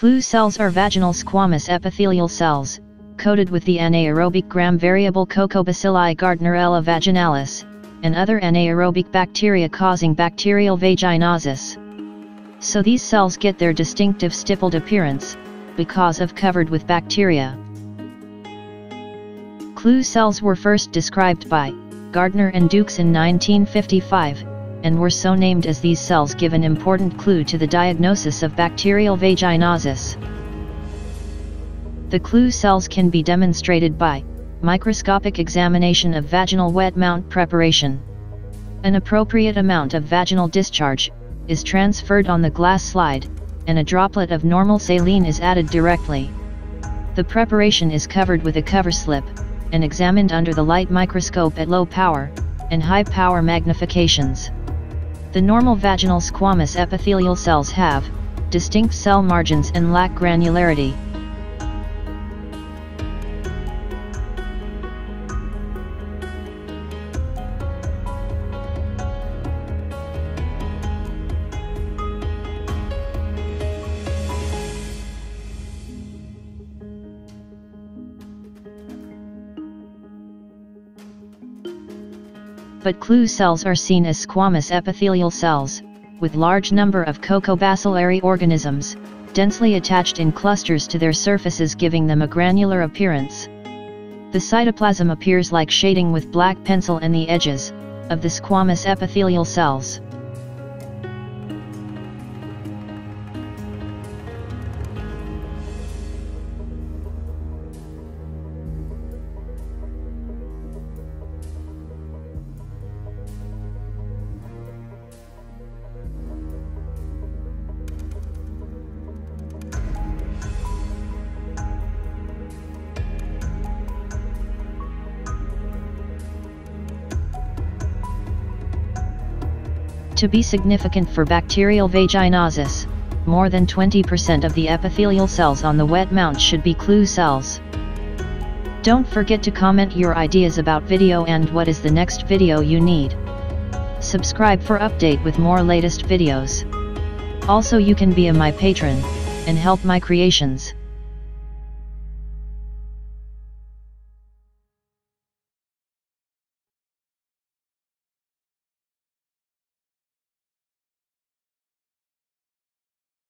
Clue cells are vaginal squamous epithelial cells, coated with the anaerobic gram-variable Cocobacilli Gardnerella vaginalis, and other anaerobic bacteria causing bacterial vaginosis. So these cells get their distinctive stippled appearance, because of covered with bacteria. Clue cells were first described by Gardner and Dukes in 1955, and were so named as these cells give an important clue to the diagnosis of bacterial vaginosis. The clue cells can be demonstrated by microscopic examination of vaginal wet mount preparation. An appropriate amount of vaginal discharge is transferred on the glass slide, and a droplet of normal saline is added directly. The preparation is covered with a cover slip, and examined under the light microscope at low power and high power magnifications. The normal vaginal squamous epithelial cells have distinct cell margins and lack granularity. But clue cells are seen as squamous epithelial cells, with large number of cocobacillary organisms, densely attached in clusters to their surfaces, giving them a granular appearance. The cytoplasm appears like shading with black pencil and the edges of the squamous epithelial cells. To be significant for bacterial vaginosis, more than 20% of the epithelial cells on the wet mount should be clue cells. Don't forget to comment your ideas about video and what is the next video you need. Subscribe for update with more latest videos. Also you can be a my patron, and help my creations.